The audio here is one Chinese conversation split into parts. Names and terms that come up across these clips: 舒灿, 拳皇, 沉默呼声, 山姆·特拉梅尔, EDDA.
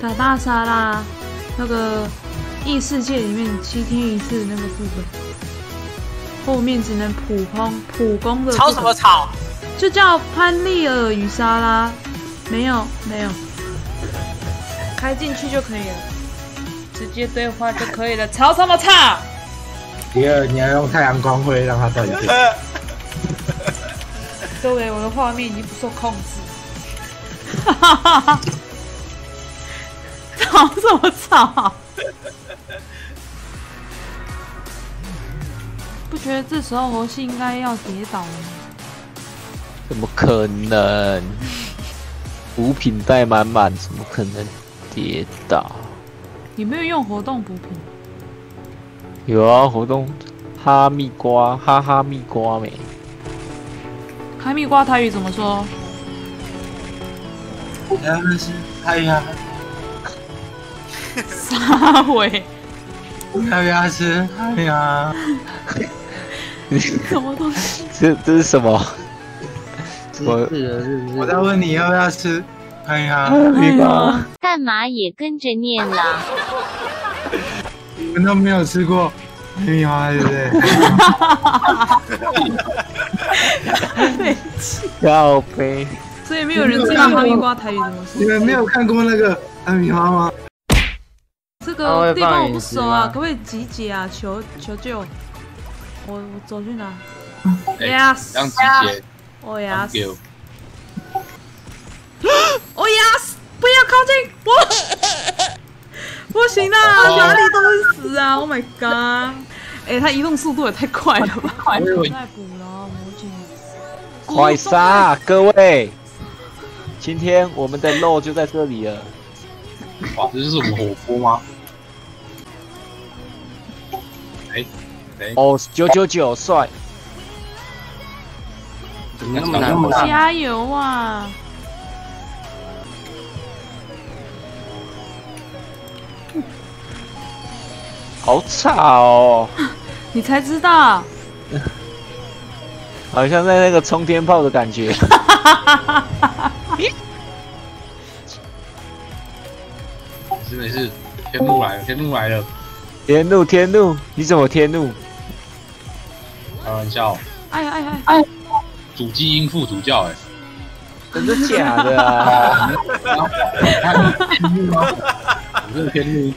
打大沙拉那个异世界里面7天一次那个副本，后面只能普攻的。吵什么吵？就叫潘丽尔与莎拉，没有，开进去就可以了，直接对话就可以了。吵什么吵？你要用太阳光辉让它断电。周围我的画面已经不受控制。哈哈哈哈！吵什么吵？不觉得这时候活系应该要跌倒了吗？怎么可能？补品袋满满，怎么可能跌倒？有没有用活动补品？有啊，活动哈密瓜，哈哈蜜瓜没。哈密瓜台语怎么说？哎呀！撒尾。哎呀，是哎呀！什么东西？这是什么？我在问你要不要吃？哎呀，对吧？干嘛也跟着念啦？你们都没有吃过，哎呀，对不对？笑呗。所以没有人知道哈密瓜台语怎么说。你们没有看过那个哈密瓜吗？这个地方我不熟啊，可不可以集结啊？求救！我走去哪 ？Yes。让集结。Oh yes！ Oh yes！ 不要靠近我！不行啊，哪里都会死啊 ！Oh my god！ 哎，他移动速度也太快了吧！快补了，魔戒！快杀！各位，今天我们的肉就在这里了。哇，这是我们火锅吗？哎，哦，999帅！怎么那么难？加油啊！好吵哦！你才知道，好像在那个冲天炮的感觉。没事，天怒来了！天怒，你怎么天怒？开玩笑！哎！主基因副主教哎，真的假的啊？我是天怒。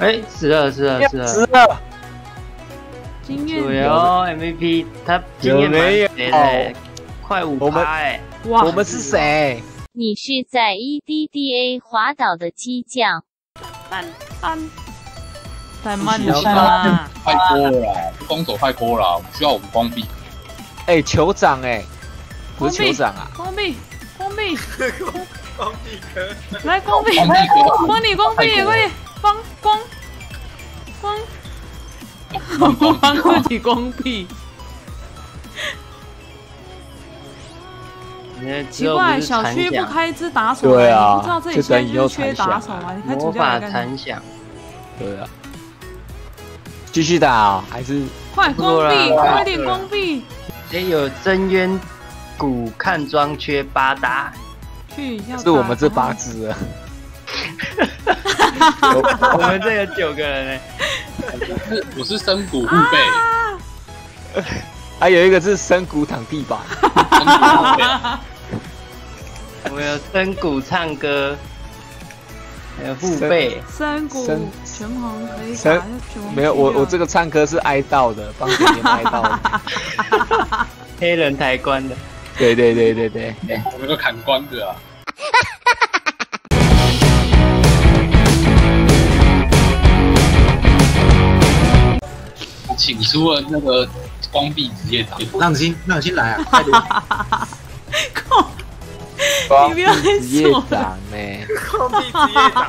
哎，死了！经验有 MVP， 他经验蛮贼的，快5%哎！哇，我们是谁？你是在 EDDA 滑倒的激将。太慢了吧！快过了，攻守快过了，不需要我们关闭。哎，酋长哎，不是酋长啊！关闭！来关闭！关闭！帮自己关闭。奇怪，小区不开支打手，对啊，不知道这里现在就是缺打手啊！你开主教来干嘛？对啊，继续打啊，还是快关闭，快点关闭！哎，有真渊谷看庄缺8打，去要是我们这8只了，我们这有9个人呢。我是深谷护背，还有一个是深谷躺地板，我有深谷唱歌。还有护背，3股拳皇可以打，没有我这个唱歌是哀悼的，帮姐姐哀悼的，黑人抬棺的，对，我们都砍棺的啊。请出了那个光壁职业党，让子欣来啊，快点！你不要再说了。光壁职业党。